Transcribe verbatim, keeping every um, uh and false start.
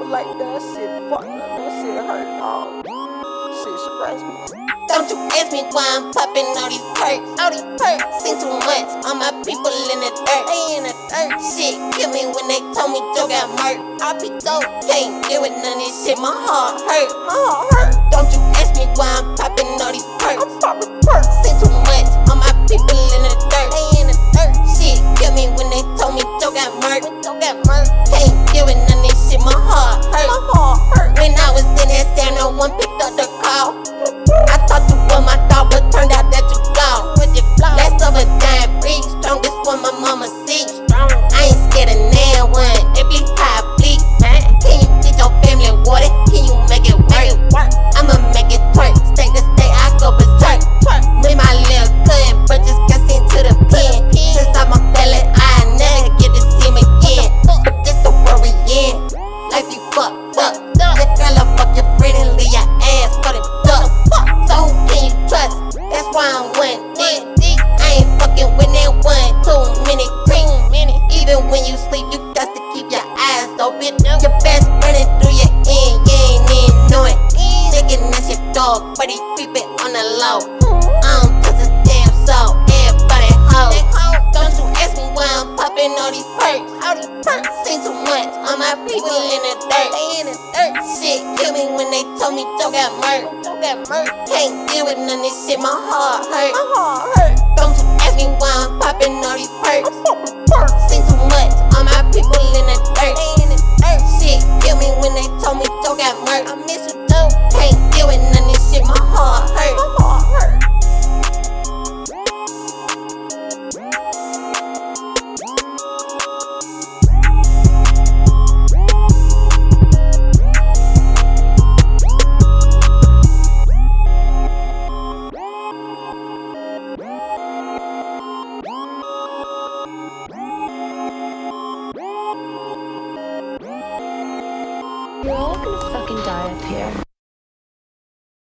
mama like that shit, fuck that shit hurt, dog. Shit scratch me. Don't you ask me why I'm popping all these perks, all these perks. Seen too much, all my people in the dirt, they in the dirt. Shit kill me when they told me Joe got murdered. I be dope, can't deal with none of this shit, my heart hurt, my heart hurt. Don't you ask me why I'm popping all these perks, I'm popping perks. Seen too much, all my people in the dirt, they in the dirt. Shit kill me when they told me Joe got murdered, Joe got murdered. Can't deal with none of this shit, my heart hurt, my heart hurt. When I was in that stand, no one picked up the call. I thought you were my dog, but turned out that you gone. With your flaw, less of a dying breed, strongest one my mama see. I ain't scared of now one, it be public. Can you get your family water? Can you make it work? I'ma make it twerk, stay to stay, I go berserk. Me my little cousin, but just got sent to the pen. Since I'm a fella, I never get to see him again. Just a worry, yeah, life you fucked up. That fella fuck your friend and leave your ass for the duck. So who can you trust? That's why I'm one dick. I ain't fucking with that one too many cream. Even when you sleep, you got to keep your eyes open. Your best running through your end, you ain't even know it. Thinking that's your dog, but he creeping on the low. I don't trust his damn soul, everybody hoe. Don't you ask me why I'm popping all these perks, all these perks. Seen too much, all my people in the dirt, they in the dirt. Shit kill me when they told me Joe got murdered. Can't deal with none of this shit, my heart hurt. My heart hurt. Don't you ask me why I'm popping all these perks. Seen too much, all my people in the dirt. They in the dirt. Shit kill me when they told me Joe got murdered. I miss you though. Can't deal with none of this shit, my heart hurt. My heart hurt. We're all gonna fucking die up here.